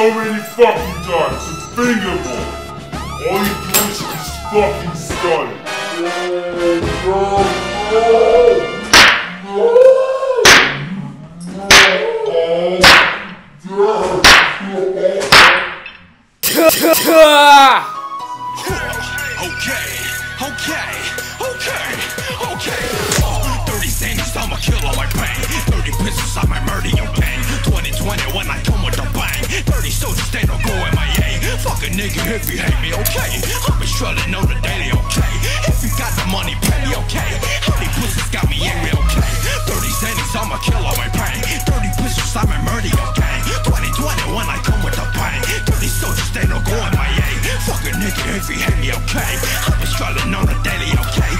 so many fucking times, it's fingerboard. All you do is just fucking study. Okay. 30 Sandy's, I'ma kill all my pain. 30 pistols, I might murder your gang. 2020 when I come with the bang. 30 soldiers, they don't go in my A. Fuck a nigga if you hate me, okay. I've been struggling on the daily, okay. If you got the money, pay me, okay. 30 pussies got me angry, okay. 30 Sandy's, I'ma kill all my pain. 30 pistols, I might murder your gang. 2020 when I come with the bang. 30 soldiers, they don't go in my A. Fuck a nigga if you hate me, okay. I've been struggling on the daily, okay.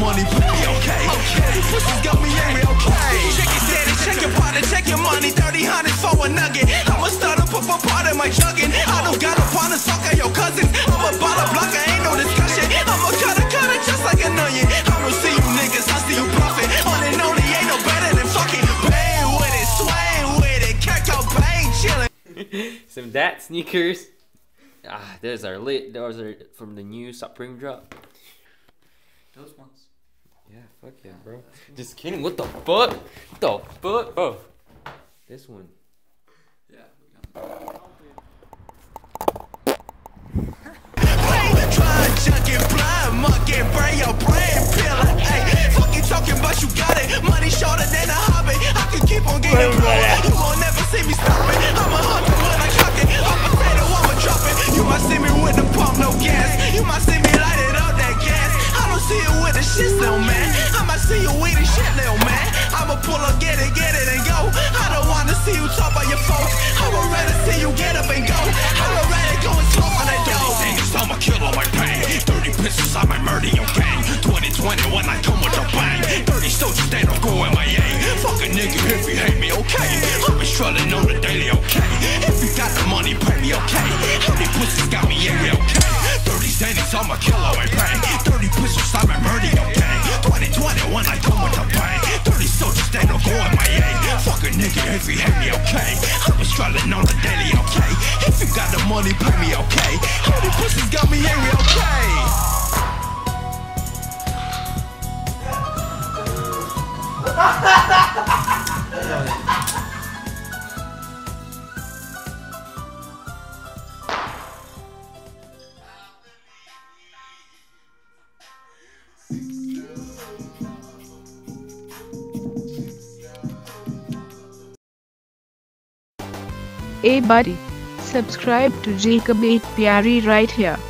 Money put me okay. Okay, pussies got me angry, okay. Check your daddy, check your partner, check your money. 300 for a nugget. I'ma start up a part of my chugging. I don't got a partner, suck at your cousins. I'm a bottle blocker, ain't no discussion. I'ma cut it just like an onion. I don't see you niggas, I see you profit. On and only ain't no better than fucking bang with it, swing with it, catch your pain, chillin'. Some dat sneakers. Ah, those are lit. Those are from the new Supreme drop. Those ones. Yeah, fuck yeah, bro. Just kidding. What the fuck? What the fuck? Oh, this one. Yeah. Fuck you talking about, you got it. Money shorter than a hobby. I could keep on getting it. You won't never see me stop it. I'm a hunter when I cock it. I'm a potato, I'ma drop it. You might see me with the pump, no gas. You might see me light it up that gas. I don't see you with the shit, little man. I might see you with the shit, little man. I'ma pull up, get it, and go. I don't wanna see you talk about your folks. I would rather see you get up and go. I would rather go and talk on that dough. 30 Sandy's, I'ma kill all my pain. 30 pistols, I might murder your gang. 2020 when I come with the bang. 30 soldiers, they don't go in my A. Fuck a nigga if you hate me, okay. I've been struggling on the daily, okay. If you got the money, pay me, okay. 30 pussies got me angry, okay. 30 Sandy's, I'ma kill all my pain. 30 pistols, I'm a murder, okay. 2020 when I come with the bang. 30 soldiers, they don't go in my A. Fuck a nigga if you hate me, okay. I've been struggling on the daily, okay. If you got the money, pay me, okay. All the pussies got me angry, hey buddy, subscribe to Jacob Apiary right here.